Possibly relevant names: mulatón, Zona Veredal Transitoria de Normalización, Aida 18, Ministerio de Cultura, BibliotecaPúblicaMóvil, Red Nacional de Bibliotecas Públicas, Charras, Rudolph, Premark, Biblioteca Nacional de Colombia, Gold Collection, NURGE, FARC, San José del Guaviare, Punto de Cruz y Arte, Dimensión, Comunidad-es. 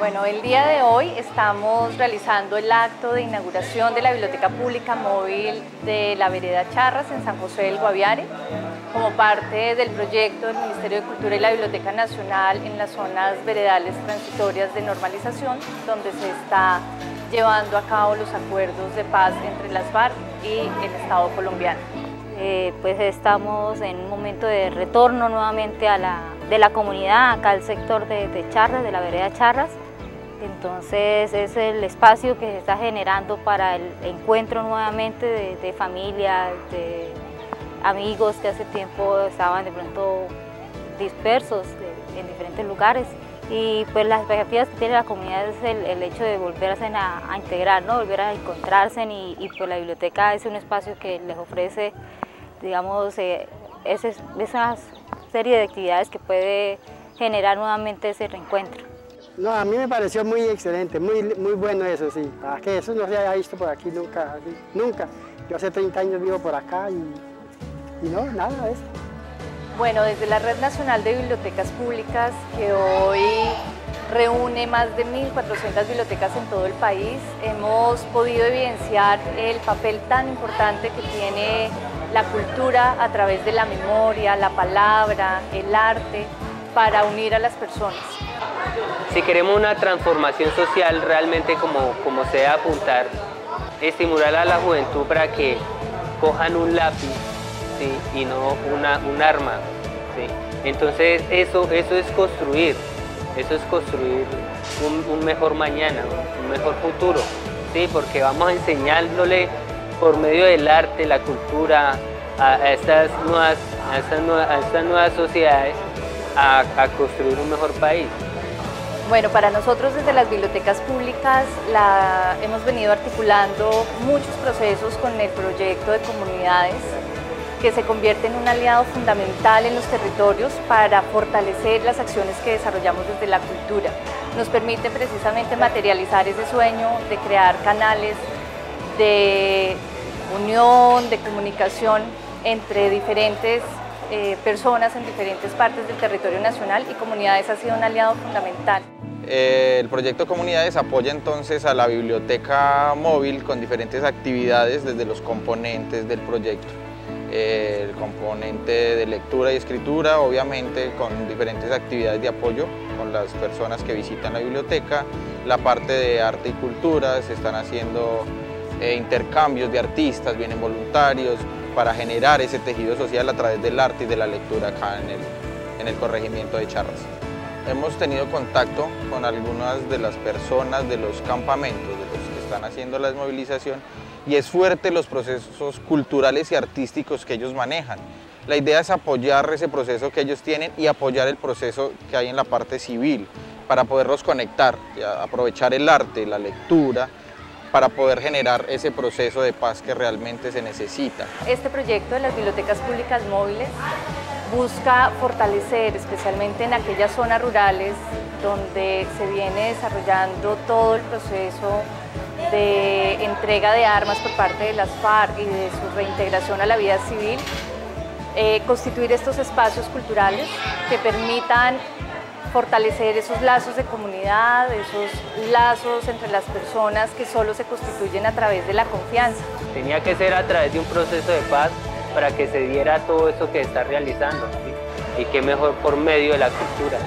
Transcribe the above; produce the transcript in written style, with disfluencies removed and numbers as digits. Bueno, el día de hoy estamos realizando el acto de inauguración de la Biblioteca Pública Móvil de la Vereda Charras en San José del Guaviare, como parte del proyecto del Ministerio de Cultura y la Biblioteca Nacional en las zonas veredales transitorias de normalización, donde se está llevando a cabo los acuerdos de paz entre las FARC y el Estado colombiano. Pues estamos en un momento de retorno nuevamente de la comunidad, acá al sector de Charras, de la vereda Charras. Entonces es el espacio que se está generando para el encuentro nuevamente de familia, de amigos que hace tiempo estaban de pronto dispersos en diferentes lugares. Y pues las expectativas que tiene la comunidad es el hecho de volverse a integrar, ¿no? Volver a encontrarse y pues la biblioteca es un espacio que les ofrece, digamos, esa serie de actividades que puede generar nuevamente ese reencuentro. No, a mí me pareció muy excelente, muy bueno eso, sí. ¿Para qué? Eso no se había visto por aquí nunca, ¿sí? Nunca. Yo hace 30 años vivo por acá y no, nada de eso. Bueno, desde la Red Nacional de Bibliotecas Públicas, que hoy reúne más de 1.400 bibliotecas en todo el país, hemos podido evidenciar el papel tan importante que tiene la cultura a través de la memoria, la palabra, el arte, para unir a las personas. Si queremos una transformación social realmente como se debe apuntar, estimular a la juventud para que cojan un lápiz, ¿sí? Y no un arma, ¿sí? Entonces eso es construir un mejor mañana, un mejor futuro, ¿sí? Porque vamos enseñándole por medio del arte, la cultura, a estas nuevas sociedades a construir un mejor país. Bueno, para nosotros desde las bibliotecas públicas hemos venido articulando muchos procesos con el proyecto de comunidades, que se convierte en un aliado fundamental en los territorios para fortalecer las acciones que desarrollamos desde la cultura. Nos permite precisamente materializar ese sueño de crear canales de unión, de comunicación entre diferentes personas en diferentes partes del territorio nacional, y Comunidades ha sido un aliado fundamental. El proyecto Comunidades apoya entonces a la biblioteca móvil con diferentes actividades desde los componentes del proyecto. El componente de lectura y escritura, obviamente con diferentes actividades de apoyo con las personas que visitan la biblioteca, la parte de arte y cultura, se están haciendo intercambios de artistas, vienen voluntarios para generar ese tejido social a través del arte y de la lectura acá en el corregimiento de Charras. Hemos tenido contacto con algunas de las personas de los campamentos, de los que están haciendo la desmovilización, y es fuerte los procesos culturales y artísticos que ellos manejan. La idea es apoyar ese proceso que ellos tienen y apoyar el proceso que hay en la parte civil para poderlos conectar, aprovechar el arte, la lectura, para poder generar ese proceso de paz que realmente se necesita. Este proyecto de las bibliotecas públicas móviles busca fortalecer, especialmente en aquellas zonas rurales donde se viene desarrollando todo el proceso de entrega de armas por parte de las FARC y de su reintegración a la vida civil, constituir estos espacios culturales que permitan fortalecer esos lazos de comunidad, esos lazos entre las personas que solo se constituyen a través de la confianza. Tenía que ser a través de un proceso de paz para que se diera todo eso que está realizando, ¿sí? Y qué mejor por medio de la cultura.